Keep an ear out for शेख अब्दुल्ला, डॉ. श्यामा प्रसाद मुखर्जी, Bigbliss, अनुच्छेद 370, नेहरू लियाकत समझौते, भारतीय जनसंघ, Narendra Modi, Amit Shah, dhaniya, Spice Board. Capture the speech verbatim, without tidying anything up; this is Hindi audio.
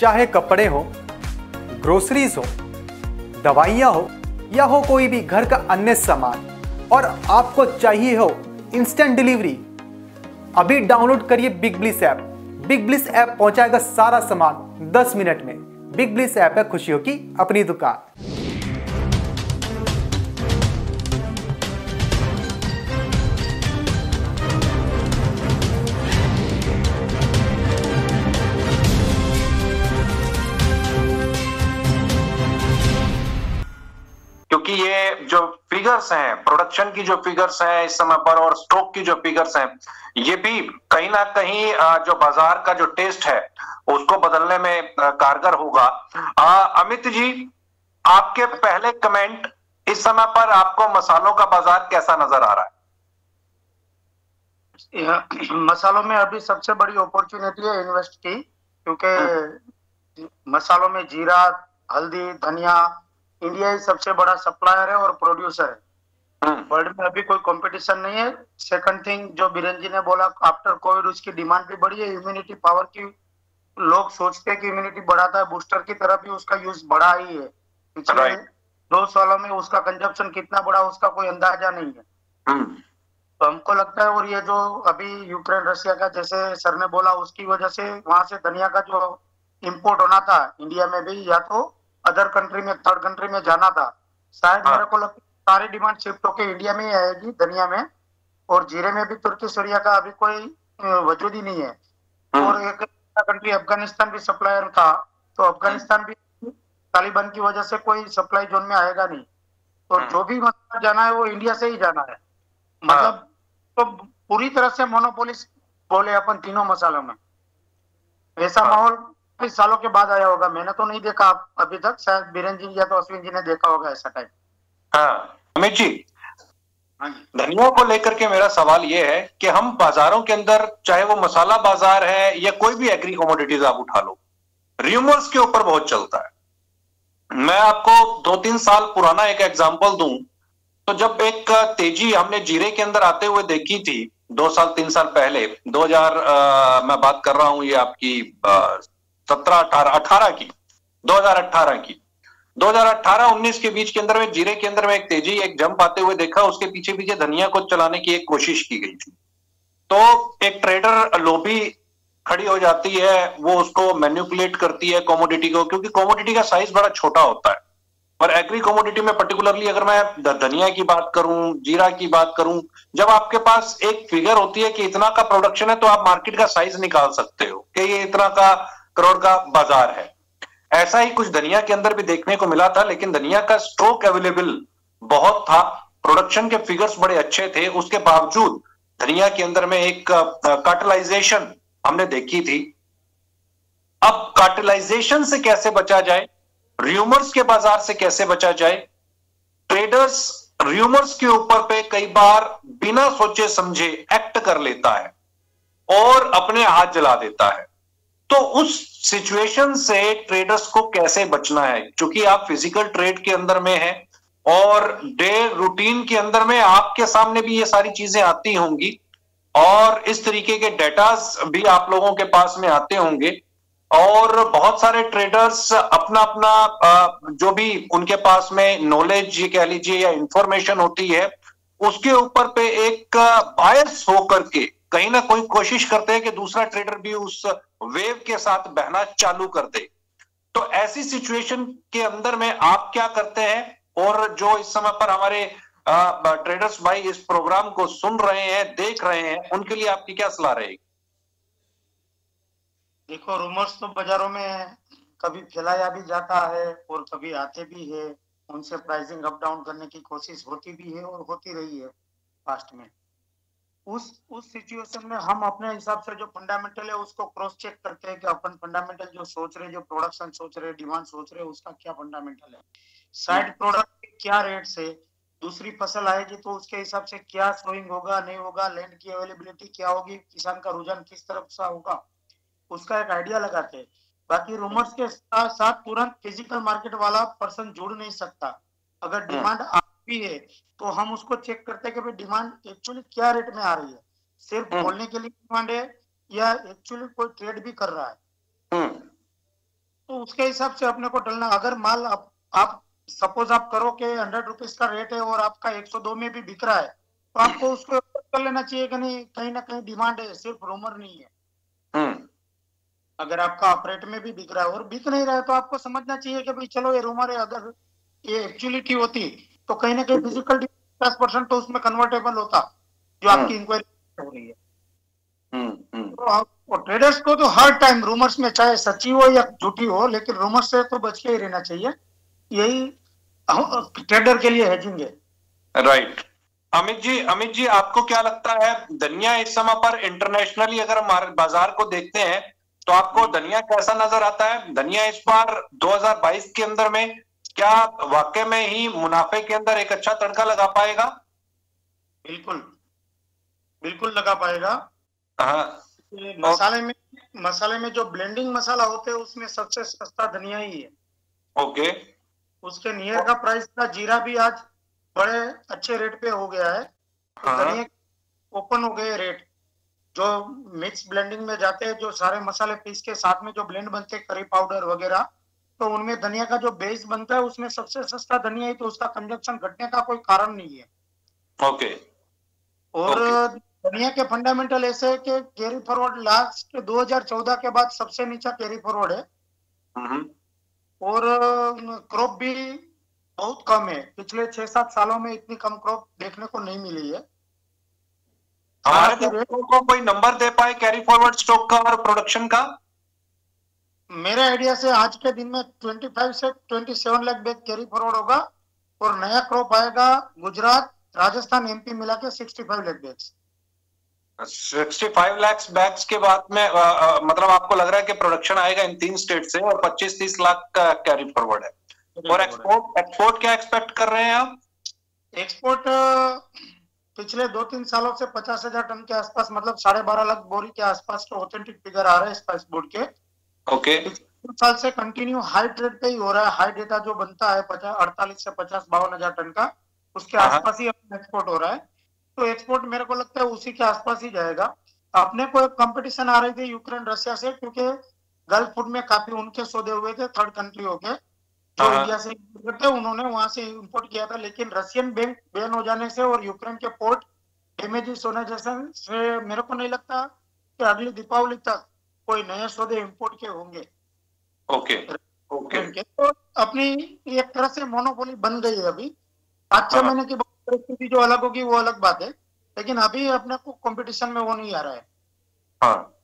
चाहे कपड़े हो, ग्रोसरीज हो, दवाइयाँ हो या हो कोई भी घर का अन्य सामान और आपको चाहिए हो इंस्टेंट डिलीवरी, अभी डाउनलोड करिए big bliss app. Big bliss app पहुंचाएगा सारा सामान दस मिनट में। बिग ब्लिस ऐप है खुशियों की अपनी दुकान। ये जो फिगर्स हैं, प्रोडक्शन की जो फिगर्स हैं इस समय पर और स्टॉक की जो फिगर्स हैं, ये भी कहीं ना कहीं जो बाजार का जो टेस्ट है उसको बदलने में कारगर होगा। अमित जी, आपके पहले कमेंट, इस समय पर आपको मसालों का बाजार कैसा नजर आ रहा है? मसालों में अभी सबसे बड़ी अपॉर्चुनिटी है इन्वेस्ट की, क्योंकि मसालों में जीरा, हल्दी, धनिया, इंडिया ही सबसे बड़ा सप्लायर है और प्रोड्यूसर है। वर्ल्ड में अभी कोई कंपटीशन नहीं है। सेकंड थिंग जो बीरेन जी ने बोला, आफ्टर कोविड उसकी डिमांड भी बढ़ी है। इम्यूनिटी पावर की लोग सोचते हैं कि इम्यूनिटी बढ़ाता है, बूस्टर की तरह भी उसका यूज बढ़ा ही है। पिछले दो सालों में उसका कंजप्शन कितना बढ़ा उसका कोई अंदाजा नहीं है। तो हमको लगता है, और ये जो अभी यूक्रेन रशिया का जैसे सर ने बोला, उसकी वजह से वहां से धनिया का जो इम्पोर्ट होना था इंडिया में भी, या तो अदर कंट्री में, थर्ड कंट्री में जाना था, शायद मेरे को लगता है सारी डिमांड शिफ्ट होकर इंडिया में ही आएगी धनिया में। और जीरे में भी तुर्की सूरिया का अभी कोई वजूद ही नहीं है। और एक कंट्री अफगानिस्तान भी सप्लायर था, तो अफगानिस्तान भी तालिबान की वजह से कोई सप्लाई जोन में आएगा नहीं। तो जो भी मसाला जाना है वो इंडिया से ही जाना है। मतलब तो पूरी तरह से मोनोपोलिस बोले अपन तीनों मसालों में। ऐसा माहौल इस सालों के बाद आया होगा, मैंने तो नहीं देखा अभी तक, शायद बीरेन जी या तो अश्विन जी ने देखा होगा ऐसा टाइम। हाँ अमित जी, धनिया को लेकर के मेरा सवाल ये है कि हम बाजारों के अंदर, चाहे वो मसाला बाजार है या कोई भी एग्री कमोडिटीज आप उठा लो, र्यूमर्स के ऊपर बहुत चलता है। मैं आपको दो तीन साल पुराना एक एग्जाम्पल दूं तो जब एक तेजी हमने जीरे के अंदर आते हुए देखी थी दो साल तीन साल पहले, दो हजार मैं बात कर रहा हूं ये आपकी सत्रह अठारह अठारह की दो हजार अट्ठारह की दो हजार अट्ठारह उन्नीस के बीच के अंदर में जीरे के अंदर में एक तेजी, एक जंप आते हुए देखा। उसके पीछे पीछे धनिया को चलाने की एक कोशिश की गई थी। तो एक ट्रेडर लोबी खड़ी हो जाती है, वो उसको मैनिपुलेट करती है कॉमोडिटी को, क्योंकि कॉमोडिटी का साइज बड़ा छोटा होता है। और एग्री कॉमोडिटी में पर्टिकुलरली अगर मैं धनिया की बात करूं, जीरा की बात करूं, जब आपके पास एक फिगर होती है कि इतना का प्रोडक्शन है तो आप मार्केट का साइज निकाल सकते हो कि ये इतना का करोड़ का बाजार है। ऐसा ही कुछ धनिया के अंदर भी देखने को मिला था, लेकिन धनिया का स्टॉक अवेलेबल बहुत था, प्रोडक्शन के फिगर्स बड़े अच्छे थे, उसके बावजूद धनिया के अंदर में एक कार्टेलाइजेशन हमने देखी थी। अब कार्टेलाइजेशन से कैसे बचा जाए, र्यूमर्स के बाजार से कैसे बचा जाए? ट्रेडर्स र्यूमर्स के ऊपर पे कई बार बिना सोचे समझे एक्ट कर लेता है और अपने हाथ जला देता है। तो उस सिचुएशन से ट्रेडर्स को कैसे बचना है, क्योंकि आप फिजिकल ट्रेड के अंदर में हैं और डे रूटीन के अंदर में आपके सामने भी ये सारी चीजें आती होंगी और इस तरीके के डेटास भी आप लोगों के पास में आते होंगे। और बहुत सारे ट्रेडर्स अपना अपना जो भी उनके पास में नॉलेज ये कह लीजिए या इंफॉर्मेशन होती है उसके ऊपर पे एक बायस होकर के कहीं ना कोई कोशिश करते हैं कि दूसरा ट्रेडर भी उस वेव के साथ बहना चालू कर दे। तो ऐसी सिचुएशन के अंदर में आप क्या करते हैं? और जो इस समय पर हमारे ट्रेडर्स भाई इस प्रोग्राम को सुन रहे हैं, देख रहे हैं, उनके लिए आपकी क्या सलाह रहेगी? देखो, रूमर्स तो बाजारों में कभी फैलाया भी जाता है और कभी आते भी है, उनसे प्राइसिंग अप डाउन करने की कोशिश होती भी है और होती रही है पास्ट में। उस उस सिचुएशन में हम अपने हिसाब से जो फंडामेंटल है उसको क्रॉस चेक करते हैं कि अपन फंडामेंटल जो सोच रहे, जो प्रोडक्शन सोच रहे, डिमांड सोच रहे, उसका क्या फंडामेंटल है, साइड प्रोडक्ट क्या रेट से दूसरी फसल आएगी तो उसके हिसाब से क्या सोइंग होगा, नहीं होगा, लैंड की अवेलेबिलिटी क्या होगी, किसान का रुझान किस तरफ सा होगा, उसका एक आइडिया लगाते हैं। बाकी रूमर्स के साथ तुरंत फिजिकल मार्केट वाला पर्सन जुड़ नहीं सकता। अगर डिमांड भी है तो हम उसको चेक करते हैं कि भाई डिमांड एक्चुअली क्या रेट में आ रही है, सिर्फ बोलने के लिए डिमांड है या एक्चुअली कोई ट्रेड भी कर रहा है। उसके हिसाब से अपने को डलना। अगर माल आप, आप सपोज आप करो कि हंड्रेड रुपीज का रेट है और आपका एक सौ दो में भी बिक रहा है तो आपको उसको कर लेना चाहिए कि नहीं, कहीं ना कहीं डिमांड है, सिर्फ रूमर नहीं है। अगर आपका ऑपरेट में भी बिक रहा है और बिक नहीं रहा है तो आपको समझना चाहिए कि भाई चलो ये रूमर है, अगर ये एक्चुअलिटी होती तो कहीं ना कहीं फिजिकल पचास परसेंट तो उसमें कन्वर्टेबल होता जो आपकी इंक्वायरी हो रही है। तो ट्रेडर्स को तो हर टाइम रूमर्स में, चाहे सच्ची हो या झूठी हो, लेकिन रूमर्स से तो बच के ही रहना चाहिए। यही ट्रेडर के लिए हेजिंग है। राइट। अमित जी, अमित जी आपको क्या लगता है धनिया इस समय पर इंटरनेशनली अगर हमारे बाजार को देखते हैं तो आपको धनिया कैसा नजर आता है? धनिया इस बार दो हज़ार बाईस के अंदर में क्या वाकई में ही मुनाफे के अंदर एक अच्छा तड़का लगा पाएगा? बिल्कुल बिल्कुल लगा पाएगा। मसाले में मसाले में जो ब्लेंडिंग मसाला होते हैं उसमें सबसे सस्ता धनिया ही है। ओके। उसके नियर का प्राइस था, जीरा भी आज बड़े अच्छे रेट पे हो गया है। तो धनिया ओपन हो गए रेट, जो मिक्स ब्लेंडिंग में जाते हैं, जो सारे मसाले पीस के साथ में जो ब्लेंड बनते हैं, करी पाउडर वगैरह, तो उनमें धनिया का जो बेस बनता है उसमें सबसे सस्ता धनिया है, तो उसका कंजप्शन घटने का कोई कारण नहीं है। ओके। और धनिया के फंडामेंटल ऐसे है कि कैरी फॉरवर्ड लास्ट दो हज़ार चौदह के बाद सबसे नीचा कैरी फॉरवर्ड है और क्रॉप भी बहुत कम है। पिछले छह सात सालों में इतनी कम क्रॉप देखने को नहीं मिली है। हमारे दर्शकों को कोई नंबर दे पाए कैरी फॉरवर्ड स्टॉक का और प्रोडक्शन का? मेरे आइडिया से आज के दिन में पच्चीस से सत्ताईस लाख बैग कैरी फॉरवर्ड होगा और नया क्रॉप आएगा गुजरात, राजस्थान, एमपी मिला के पैंसठ लाख बैग्स। पैंसठ लाख बैग्स के बाद में आ, आ, मतलब आपको लग रहा है कि प्रोडक्शन आएगा इन तीन स्टेट से और पच्चीस तीस लाख का कैरी फॉरवर्ड है। और एक्सपोर्ट एक्सपोर्ट क्या एक्सपेक्ट कर रहे हैं आप? एक्सपोर्ट पिछले दो तीन सालों से पचास हजार टन के आसपास, मतलब साढ़े बारह लाख बोरी के आसपास तो ऑथेंटिक फिगर आ रहा है स्पाइस बोर्ड के। ओके। okay. साल से कंटिन्यू हाई ट्रेड पे ही हो रहा है। हाई डेटा जो बनता है पचास अड़तालीस से पचास बावन हजार टन का, उसके आसपास ही एक्सपोर्ट हो रहा है। तो एक्सपोर्ट मेरे को लगता है उसी के आसपास ही जाएगा। अपने को एक कंपटीशन आ रही थी यूक्रेन रशिया से, क्योंकि गल्फ फूड में काफी उनके सौदे हुए थे थर्ड कंट्री होके, जो इंडिया से करते उन्होंने वहां से इंपोर्ट किया था, लेकिन रशियन बैंक बैन हो जाने से और यूक्रेन के पोर्ट डेमेजेस होने जैसे से मेरे को नहीं लगता कि अगली दीपावली तक कोई नए सौदे इंपोर्ट के होंगे। Okay okay. तो अपनी एक तरह से मोनोपोली बन गई है। अभी पाँच छह महीने की परिस्थिति जो अलग होगी वो अलग बात है, लेकिन अभी अपने को कॉम्पिटिशन में वो नहीं आ रहा है। हाँ।